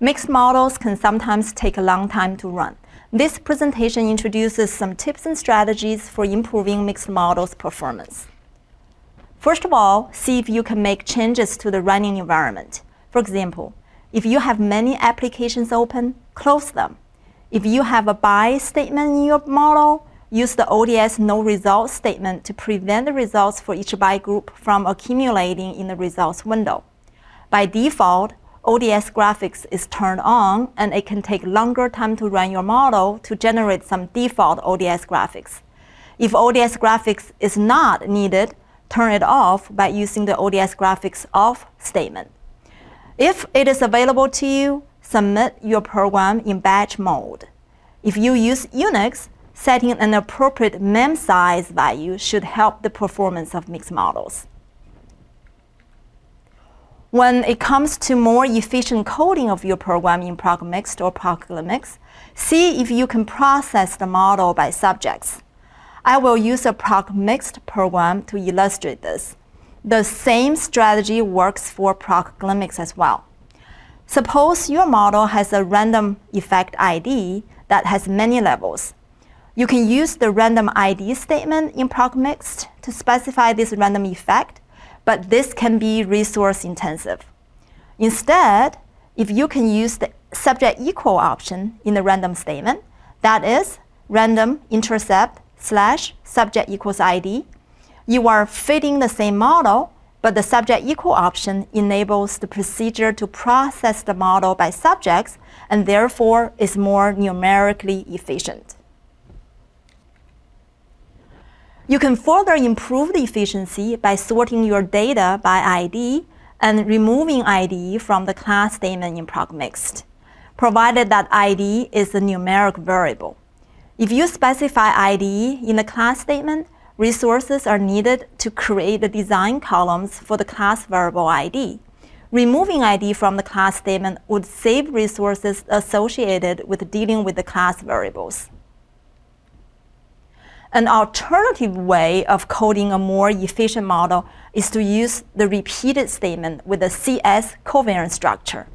Mixed models can sometimes take a long time to run. This presentation introduces some tips and strategies for improving mixed models' performance. First of all, see if you can make changes to the running environment. For example, if you have many applications open, close them. If you have a by statement in your model, use the ODS no results statement to prevent the results for each by group from accumulating in the results window. By default, ODS graphics is turned on, and it can take longer time to run your model to generate some default ODS graphics. If ODS graphics is not needed, turn it off by using the ODS graphics off statement. If it is available to you, submit your program in batch mode. If you use Unix, setting an appropriate MEMSIZE value should help the performance of mixed models. When it comes to more efficient coding of your program in PROC MIXED or PROC GLIMMIX, see if you can process the model by subjects. I will use a PROC MIXED program to illustrate this. The same strategy works for PROC GLIMMIX as well. Suppose your model has a random effect ID that has many levels. You can use the random ID statement in PROC MIXED to specify this random effect, but this can be resource intensive. Instead, if you can use the subject equal option in the random statement, that is random intercept / subject equals ID, you are fitting the same model, but the subject equal option enables the procedure to process the model by subjects and therefore is more numerically efficient. You can further improve the efficiency by sorting your data by ID and removing ID from the class statement in PROC MIXED, provided that ID is a numeric variable. If you specify ID in the class statement, resources are needed to create the design columns for the class variable ID. Removing ID from the class statement would save resources associated with dealing with the class variables. An alternative way of coding a more efficient model is to use the repeated statement with a CS covariance structure.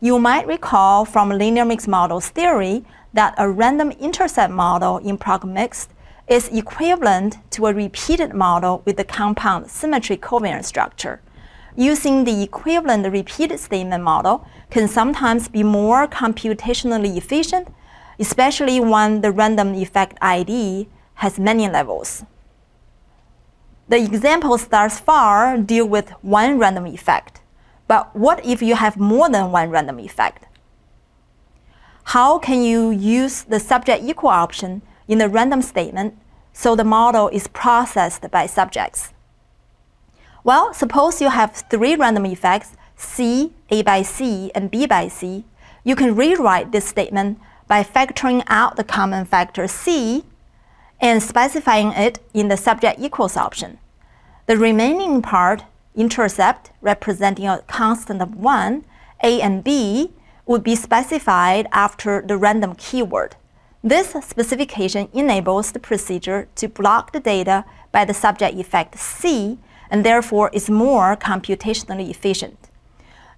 You might recall from linear mixed models theory that a random intercept model in PROC MIXED is equivalent to a repeated model with the compound symmetry covariance structure. Using the equivalent repeated statement model can sometimes be more computationally efficient, especially when the random effect ID has many levels. The examples thus far deal with one random effect, but what if you have more than one random effect? How can you use the subject equal option in the random statement so the model is processed by subjects? Well, suppose you have three random effects, C, A by C, and B by C. You can rewrite this statement by factoring out the common factor C and specifying it in the subject equals option. The remaining part, intercept, representing a constant of 1, A and B, would be specified after the random keyword. This specification enables the procedure to block the data by the subject effect C, and therefore is more computationally efficient.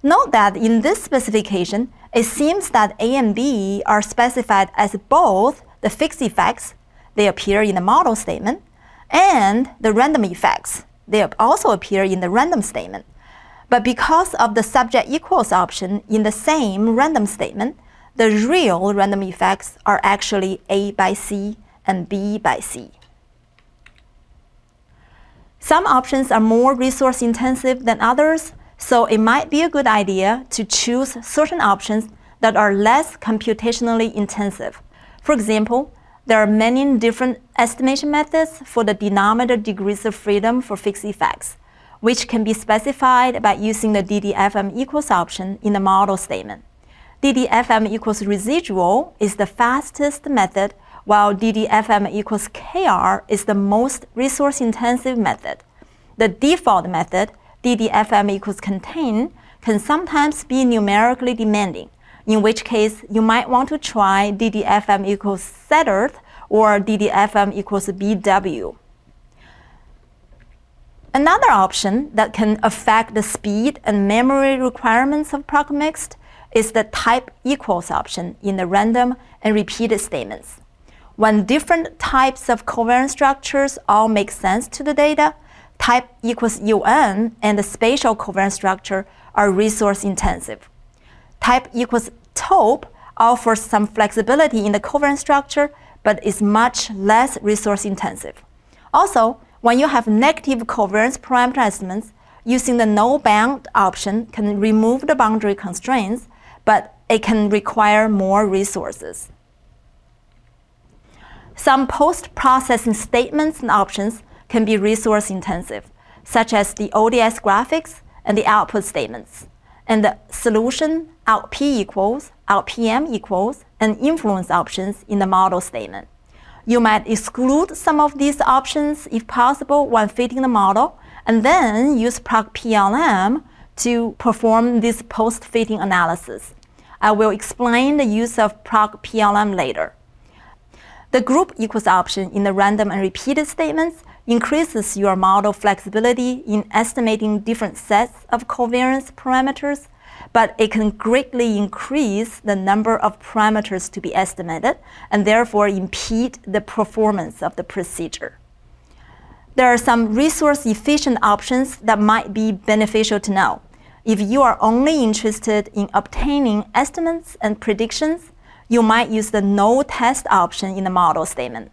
Note that in this specification, it seems that A and B are specified as both the fixed effects, they appear in the model statement, and the random effects, they also appear in the random statement. But because of the subject equals option in the same random statement, the real random effects are actually A by C and B by C. Some options are more resource intensive than others, so it might be a good idea to choose certain options that are less computationally intensive. For example, there are many different estimation methods for the denominator degrees of freedom for fixed effects, which can be specified by using the DDFM equals option in the model statement. DDFM equals residual is the fastest method, while DDFM equals KR is the most resource-intensive method. The default method, DDFM equals contain, can sometimes be numerically demanding, in which case you might want to try DDFM equals Satterthwaite or DDFM equals BW. Another option that can affect the speed and memory requirements of PROC MIXED is the type equals option in the random and repeated statements. When different types of covariance structures all make sense to the data, type equals UN and the spatial covariance structure are resource intensive. Type equals TOEP offers some flexibility in the covariance structure, but is much less resource intensive. Also, when you have negative covariance parameter estimates, using the no bound option can remove the boundary constraints, but it can require more resources. Some post-processing statements and options can be resource intensive, such as the ODS graphics and the output statements, and the solution outp equals, outpm equals, and influence options in the model statement. You might exclude some of these options if possible when fitting the model, and then use PROC PLM to perform this post-fitting analysis. I will explain the use of PROC PLM later. The group equals option in the random and repeated statements increases your model flexibility in estimating different sets of covariance parameters, but it can greatly increase the number of parameters to be estimated and therefore impede the performance of the procedure. There are some resource-efficient options that might be beneficial to know. If you are only interested in obtaining estimates and predictions, you might use the no test option in the model statement.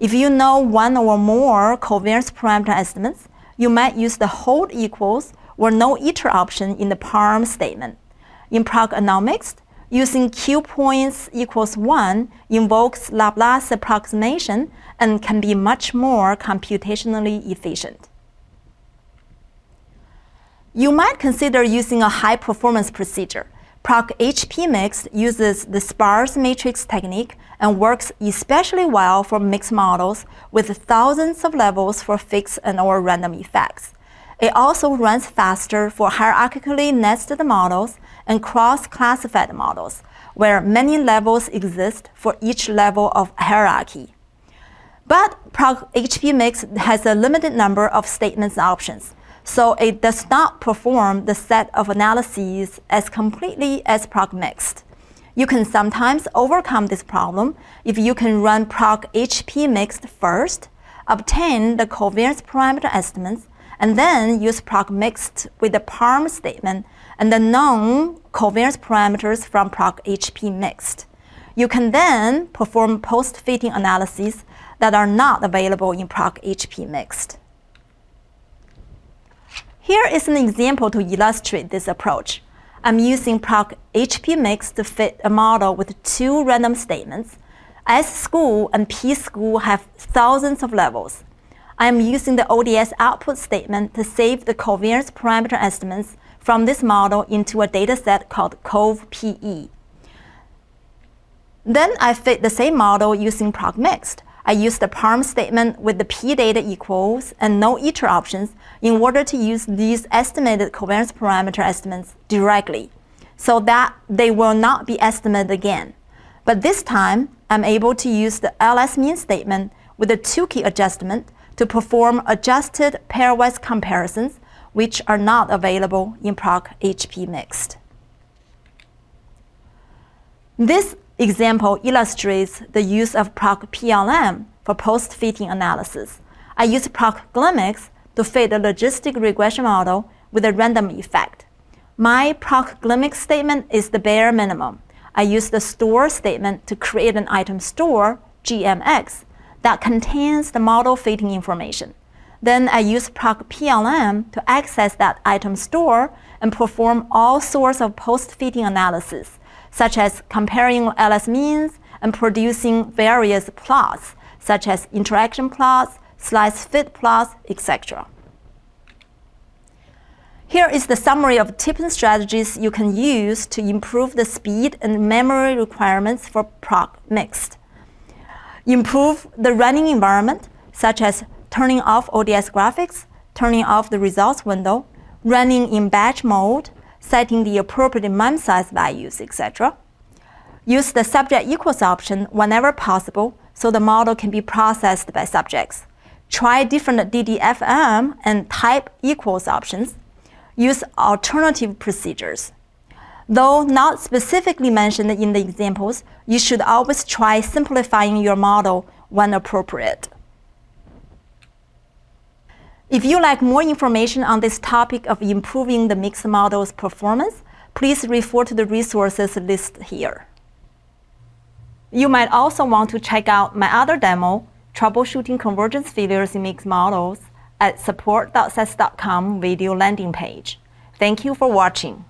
If you know one or more covariance parameter estimates, you might use the hold equals or no iter option in the PARM statement. In PROC HPMIXED, using Q points equals 1 invokes Laplace approximation and can be much more computationally efficient. You might consider using a high-performance procedure. PROC HPMIXED uses the sparse matrix technique and works especially well for mixed models with thousands of levels for fixed and/or random effects. It also runs faster for hierarchically nested models and cross-classified models, where many levels exist for each level of hierarchy. But PROC HPMIXED has a limited number of statements options, so it does not perform the set of analyses as completely as PROC MIXED. You can sometimes overcome this problem if you can run PROC HPMIXED first, obtain the covariance parameter estimates, and then use PROC MIXED with the PARM statement and the known covariance parameters from PROC HPMIXED. You can then perform post-fitting analyses that are not available in PROC HPMIXED. Here is an example to illustrate this approach. I'm using PROC HPMIXED to fit a model with two random statements. S school and P school have thousands of levels. I am using the ODS output statement to save the covariance parameter estimates from this model into a dataset called COV-PE. Then I fit the same model using PROC MIXED. I use the PARM statement with the P data equals and no iter options in order to use these estimated covariance parameter estimates directly, so that they will not be estimated again. But this time, I'm able to use the LS means statement with the 2-key adjustment to perform adjusted pairwise comparisons, which are not available in PROC HPMIXED. This example illustrates the use of PROC PLM for post-fitting analysis. I use PROC GLIMMIX to fit a logistic regression model with a random effect. My PROC GLIMMIX statement is the bare minimum. I use the store statement to create an item store, GMX, that contains the model fitting information. Then I use PROC PLM to access that item store and perform all sorts of post-fitting analysis, such as comparing LS means and producing various plots, such as interaction plots, slice fit plots, etc. Here is the summary of tips and strategies you can use to improve the speed and memory requirements for PROC MIXED. Improve the running environment, such as turning off ODS graphics, turning off the results window, running in batch mode, setting the appropriate MEMSIZE values, etc. Use the subject equals option whenever possible so the model can be processed by subjects. Try different DDFM and type equals options. Use alternative procedures. Though not specifically mentioned in the examples, you should always try simplifying your model when appropriate. If you like more information on this topic of improving the mixed model's performance, please refer to the resources list here. You might also want to check out my other demo, Troubleshooting Convergence Failures in Mixed Models, at support.sets.com video landing page. Thank you for watching.